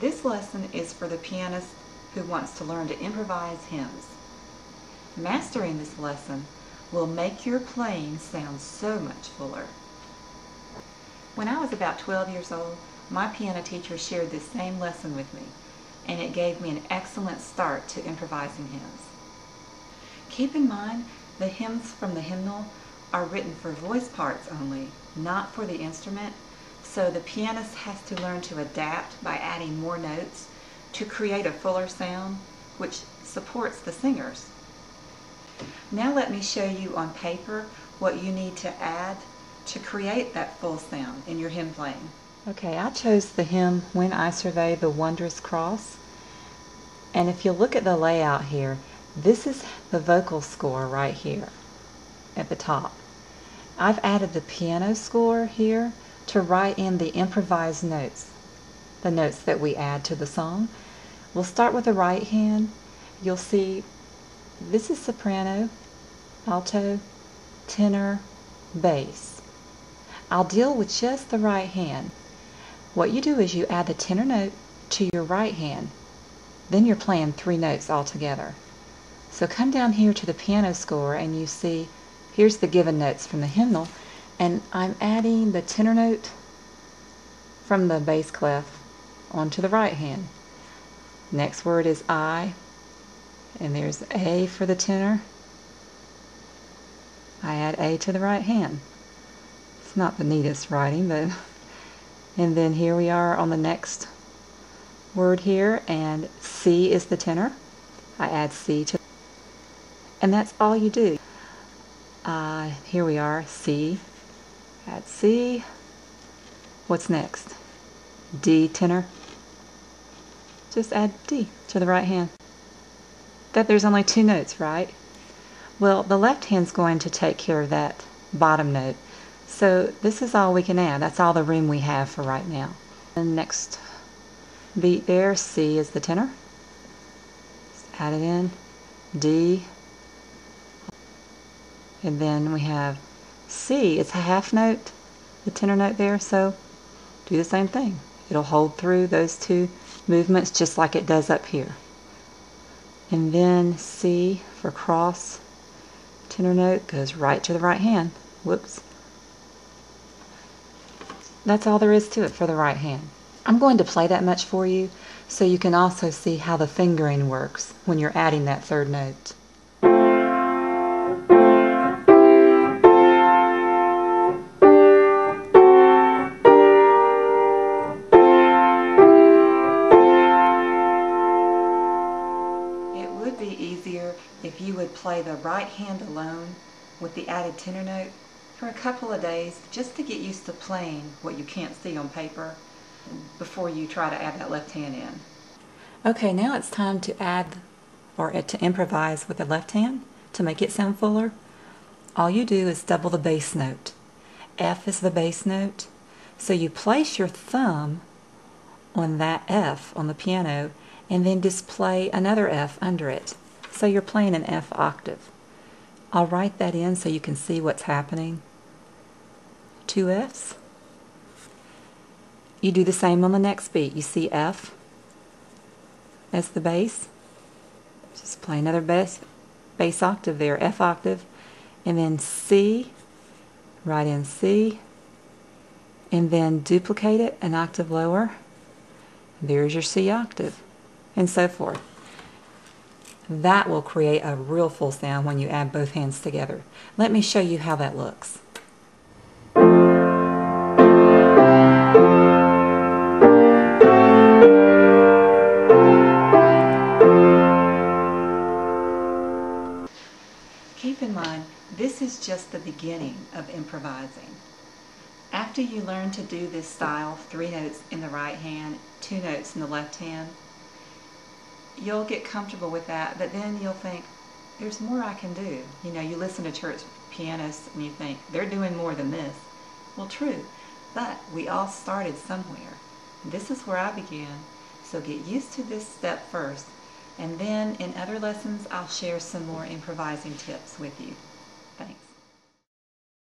This lesson is for the pianist who wants to learn to improvise hymns. Mastering this lesson will make your playing sound so much fuller. When I was about 12 years old, my piano teacher shared this same lesson with me, and it gave me an excellent start to improvising hymns. Keep in mind, the hymns from the hymnal are written for voice parts only, not for the instrument, so the pianist has to learn to adapt by adding more notes to create a fuller sound, which supports the singers. Now let me show you on paper what you need to add to create that full sound in your hymn playing. Okay, I chose the hymn When I Survey the Wondrous Cross, and if you look at the layout here, this is the vocal score right here at the top. I've added the piano score here to write in the improvised notes, the notes that we add to the song. We'll start with the right hand. You'll see this is soprano, alto, tenor, bass. I'll deal with just the right hand. What you do is you add the tenor note to your right hand. Then you're playing three notes all together. So come down here to the piano score and you see here's the given notes from the hymnal, and I'm adding the tenor note from the bass clef onto the right hand. Next word is I, and there's A for the tenor. I add A to the right hand. It's not the neatest writing, but and then here we are on the next word here, and C is the tenor. I add C to, and that's all you do. Here we are, C, add C. What's next? D tenor. Just add D to the right hand. That there's only two notes, right? Well, the left hand's going to take care of that bottom note. So this is all we can add. That's all the room we have for right now. And next beat there, C is the tenor. Just add it in, D. And then we have C. It's a half note, the tenor note there, so do the same thing. It'll hold through those two movements just like it does up here. And then C for cross, tenor note goes right to the right hand. Whoops. That's all there is to it for the right hand. I'm going to play that much for you so you can also see how the fingering works when you're adding that third note. If you would play the right hand alone with the added tenor note for a couple of days just to get used to playing what you can't see on paper before you try to add that left hand in. Okay, now it's time to add or to improvise with the left hand to make it sound fuller. All you do is double the bass note. F is the bass note, so you place your thumb on that F on the piano and then just play another F under it. So you're playing an F octave. I'll write that in so you can see what's happening. Two Fs. You do the same on the next beat. You see F as the bass. Just play another bass octave there, F octave. And then C, write in C. And then duplicate it an octave lower. There's your C octave, and so forth. That will create a real full sound when you add both hands together. Let me show you how that looks. Keep in mind, this is just the beginning of improvising. After you learn to do this style, three notes in the right hand, two notes in the left hand, you'll get comfortable with that, but then you'll think, there's more I can do. You know, you listen to church pianists and you think, they're doing more than this. Well, true, but we all started somewhere. This is where I began, so get used to this step first, and then in other lessons, I'll share some more improvising tips with you. Thanks.